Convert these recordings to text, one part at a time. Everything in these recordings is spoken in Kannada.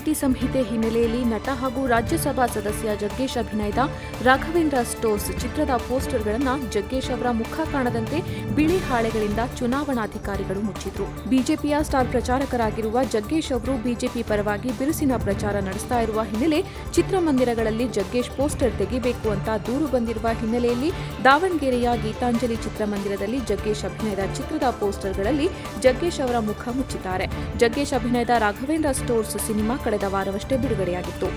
ನೀತಿ ಸಂಹಿತೆ ಹಿನ್ನೆಲೆಯಲ್ಲಿ ನಟ ಹಾಗೂ ರಾಜ್ಯಸಭಾ ಸದಸ್ಯ ಜಗ್ಗೇಶ್ ಅಭಿನಯದ ರಾಘವೇಂದ್ರ ಸ್ಟೋರ್ಸ್ ಚಿತ್ರದ ಪೋಸ್ಟರ್ಗಳನ್ನು ಜಗ್ಗೇಶ್ ಅವರ ಮುಖ ಕಾಣದಂತೆ ಬಿಳಿ ಹಾಳೆಗಳಿಂದ ಚುನಾವಣಾಧಿಕಾರಿಗಳು ಮುಚ್ಚಿದ್ರು. ಬಿಜೆಪಿಯ ಸ್ಟಾರ್ ಪ್ರಚಾರಕರಾಗಿರುವ ಜಗ್ಗೇಶ್ ಅವರು ಬಿಜೆಪಿ ಪರವಾಗಿ ಬಿರುಸಿನ ಪ್ರಚಾರ ನಡೆಸ್ತಾ ಇರುವ ಹಿನ್ನೆಲೆ ಚಿತ್ರಮಂದಿರಗಳಲ್ಲಿ ಜಗ್ಗೇಶ್ ಪೋಸ್ಟರ್ ತೆಗೆಯಬೇಕು ಅಂತ ದೂರು ಬಂದಿರುವ ಹಿನ್ನೆಲೆಯಲ್ಲಿ ದಾವಣಗೆರೆಯ ಗೀತಾಂಜಲಿ ಚಿತ್ರಮಂದಿರದಲ್ಲಿ ಜಗ್ಗೇಶ್ ಅಭಿನಯದ ಚಿತ್ರದ ಪೋಸ್ಟರ್ಗಳಲ್ಲಿ ಜಗ್ಗೇಶ್ ಅವರ ಮುಖ ಮುಚ್ಚಿದ್ದಾರೆ. ಜಗ್ಗೇಶ್ ಅಭಿನಯದ ರಾಘವೇಂದ್ರ ಸ್ಟೋರ್ಸ್ ಸಿನಿಮಾ ಕಳೆದ ವಾರವಷ್ಟೇ ಬಿಡುಗಡೆಯಾಗಿತ್ತು.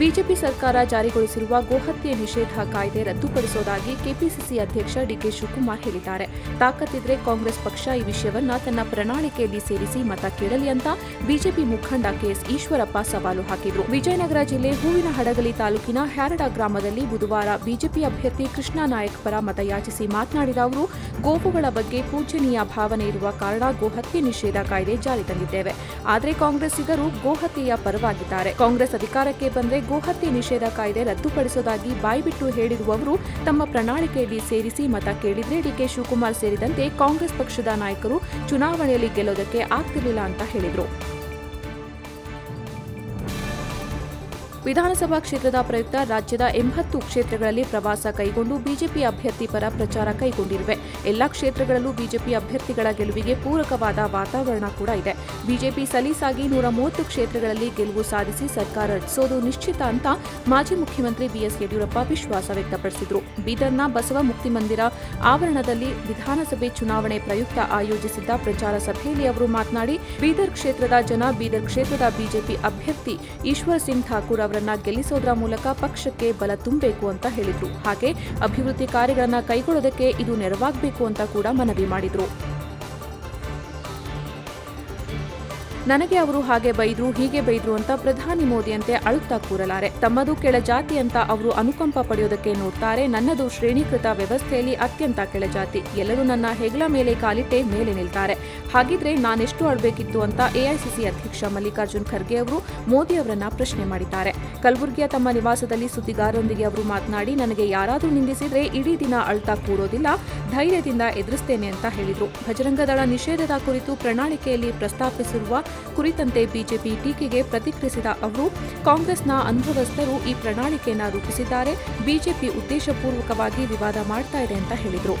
ಬಿಜೆಪಿ ಸರ್ಕಾರ ಜಾರಿಗೊಳಿಸಿರುವ ಗೋಹತ್ಯೆ ನಿಷೇಧ ಕಾಯ್ದೆ ರದ್ದುಪಡಿಸೋದಾಗಿ ಕೆಪಿಸಿಸಿ ಅಧ್ಯಕ್ಷ ಡಿ.ಕೆ. ಶಿವಕುಮಾರ್ ಹೇಳಿದ್ದಾರೆ. ತಾಕತ್ತಿದ್ರೆ ಕಾಂಗ್ರೆಸ್ ಪಕ್ಷ ಈ ವಿಷಯವನ್ನು ತನ್ನ ಪ್ರಣಾಳಿಕೆಯಲ್ಲಿ ಸೇರಿಸಿ ಮತ ಕೇಳಲಿ ಅಂತ ಬಿಜೆಪಿ ಮುಖಂಡ ಕೆಎಸ್ ಈಶ್ವರಪ್ಪ ಸವಾಲು ಹಾಕಿದ್ರು. ವಿಜಯನಗರ ಜಿಲ್ಲೆ ಹೂವಿನಹಡಗಲಿ ತಾಲೂಕಿನ ಹ್ಯಾರಡ ಗ್ರಾಮದಲ್ಲಿ ಬುಧವಾರ ಬಿಜೆಪಿ ಅಭ್ಯರ್ಥಿ ಕೃಷ್ಣ ನಾಯಕ್ ಪರ ಮತಯಾಚಿಸಿ ಮಾತನಾಡಿದ ಅವರು, ಗೋವುಗಳ ಬಗ್ಗೆ ಪೂಜನೀಯ ಭಾವನೆ ಇರುವ ಕಾರಣ ಗೋಹತ್ಯೆ ನಿಷೇಧ ಕಾಯ್ದೆ ಜಾರಿ ತಂದಿದ್ದೇವೆ. ಆದರೆ ಕಾಂಗ್ರೆಸ್ಸಿಗರು ಗೋಹತ್ಯೆಯ ಪರವಾಗಿದ್ದಾರೆ. ಕಾಂಗ್ರೆಸ್ ಅಧಿಕಾರಕ್ಕೆ ಬಂದರೆ ಗೋಹತ್ಯೆ ನಿಷೇಧ ಕಾಯ್ದೆ ರದ್ದುಪಡಿಸೋದಾಗಿ ಬಾಯ್ಬಿಟ್ಟು ಹೇಳಿರುವವರು ತಮ್ಮ ಪ್ರಣಾಳಿಕೆಯಲ್ಲಿ ಸೇರಿಸಿ ಮತ ಕೇಳಿದ್ರೆ ಡಿಕೆ ಶಿವಕುಮಾರ್ ಸೇರಿದಂತೆ ಕಾಂಗ್ರೆಸ್ ಪಕ್ಷದ ನಾಯಕರು ಚುನಾವಣೆಯಲ್ಲಿ ಗೆಲ್ಲೋದಕ್ಕೆ ಆಗ್ತಿರಲಿಲ್ಲ ಅಂತ ಹೇಳಿದರು. ವಿಧಾನಸಭಾ ಕ್ಷೇತ್ರದ ಪ್ರಯುಕ್ತ ರಾಜ್ಯದ 80 ಕ್ಷೇತ್ರಗಳಲ್ಲಿ ಪ್ರವಾಸ ಕೈಗೊಂಡು ಬಿಜೆಪಿ ಅಭ್ಯರ್ಥಿ ಪರ ಪ್ರಚಾರ ಕೈಗೊಂಡಿರುವೆ. ಎಲ್ಲಾ ಕ್ಷೇತ್ರಗಳಲ್ಲೂ ಬಿಜೆಪಿ ಅಭ್ಯರ್ಥಿಗಳ ಗೆಲುವಿಗೆ ಪೂರಕವಾದ ವಾತಾವರಣ ಕೂಡ ಇದೆ. ಬಿಜೆಪಿ ಸಲೀಸಾಗಿ 130 ಕ್ಷೇತ್ರಗಳಲ್ಲಿ ಗೆಲುವು ಸಾಧಿಸಿ ಸರ್ಕಾರ ರಚಿಸೋದು ನಿಶ್ಚಿತ ಅಂತ ಮಾಜಿ ಮುಖ್ಯಮಂತ್ರಿ ಬಿ.ಎಸ್. ಯಡಿಯೂರಪ್ಪ ವಿಶ್ವಾಸ ವ್ಯಕ್ತಪಡಿಸಿದರು. ಬೀದರ್ನ ಬಸವ ಮುಕ್ತಿ ಮಂದಿರ ಆವರಣದಲ್ಲಿ ವಿಧಾನಸಭೆ ಚುನಾವಣೆ ಪ್ರಯುಕ್ತ ಆಯೋಜಿಸಿದ್ದ ಪ್ರಚಾರ ಸಭೆಯಲ್ಲಿ ಅವರು ಮಾತನಾಡಿ, ಬೀದರ್ ಕ್ಷೇತ್ರದ ಜನ ಬೀದರ್ ಕ್ಷೇತ್ರದ ಬಿಜೆಪಿ ಅಭ್ಯರ್ಥಿ ಈಶ್ವರ್ ಸಿಂಗ್ ಠಾಕೂರ್ ಅವರನ್ನ ಗೆಲ್ಲಿಸೋದ್ರ ಮೂಲಕ ಪಕ್ಷಕ್ಕೆ ಬಲ ತುಂಬಬೇಕು ಅಂತ ಹೇಳಿದ್ರು. ಹಾಗೆ ಅಭಿವೃದ್ಧಿ ಕಾರ್ಯಗಳನ್ನ ಕೈಗೊಳ್ಳೋದಕ್ಕೆ ಇದು ನೆರವಾಗಬೇಕು ಅಂತ ಕೂಡ ಮನವಿ ಮಾಡಿದ್ರು. ನನಗೆ ಅವರು ಹಾಗೆ ಬೈದ್ರು ಹೀಗೆ ಬೈದ್ರು ಅಂತ ಪ್ರಧಾನಿ ಮೋದಿಯಂತೆ ಅಳುತ್ತಾ ಕೂರಲಾರೆ. ತಮ್ಮದು ಕೆಳಜಾತಿ ಅಂತ ಅವರು ಅನುಕಂಪ ಪಡೆಯೋದಕ್ಕೆ ನೋಡ್ತಾರೆ. ನನ್ನದು ಶ್ರೇಣೀಕೃತ ವ್ಯವಸ್ಥೆಯಲ್ಲಿ ಅತ್ಯಂತ ಕೆಳಜಾತಿ. ಎಲ್ಲರೂ ನನ್ನ ಹೆಗಲ ಮೇಲೆ ಕಾಲಿಟ್ಟೆ ಮೇಲೆ ನಿಲ್ತಾರೆ. ಹಾಗಿದ್ರೆ ನಾನೆಷ್ಟು ಆಡಬೇಕಿತ್ತು ಅಂತ ಎಐಸಿಸಿ ಅಧ್ಯಕ್ಷ ಮಲ್ಲಿಕಾರ್ಜುನ್ ಖರ್ಗೆ ಅವರು ಮೋದಿ ಅವರನ್ನ ಪ್ರಶ್ನೆ ಮಾಡಿದ್ದಾರೆ. ಕಲಬುರಗಿಯ ತಮ್ಮ ನಿವಾಸದಲ್ಲಿ ಸುದ್ದಿಗಾರರೊಂದಿಗೆ ಅವರು ಮಾತನಾಡಿ, ನನಗೆ ಯಾರಾದರೂ ನಿಂದಿಸಿದ್ರೆ ಇಡೀ ದಿನ ಅಳ್ತಾ ಕೂರೋದಿಲ್ಲ, ಧೈರ್ಯದಿಂದ ಎದುರಿಸ್ತೇನೆ ಅಂತ ಹೇಳಿದರು. ಬಜರಂಗದಳ ನಿಷೇಧದ ಕುರಿತು ಪ್ರಣಾಳಿಕೆಯಲ್ಲಿ ಪ್ರಸ್ತಾಪಿಸಿರುವ ಕುರಿತಂತೆ ಬಿಜೆಪಿ ಟೀಕೆಗೆ ಪ್ರತಿಕ್ರಿಯಿಸಿದ ಅವರು, ಕಾಂಗ್ರೆಸ್ನ ಅನುಭವಸ್ಥರು ಈ ಪ್ರಣಾಳಿಕೆಯನ್ನು ರೂಪಿಸಿದ್ದಾರೆ, ಬಿಜೆಪಿ ಉದ್ದೇಶಪೂರ್ವಕವಾಗಿ ವಿವಾದ ಮಾಡ್ತಾ ಇದೆ ಅಂತ ಹೇಳಿದರು.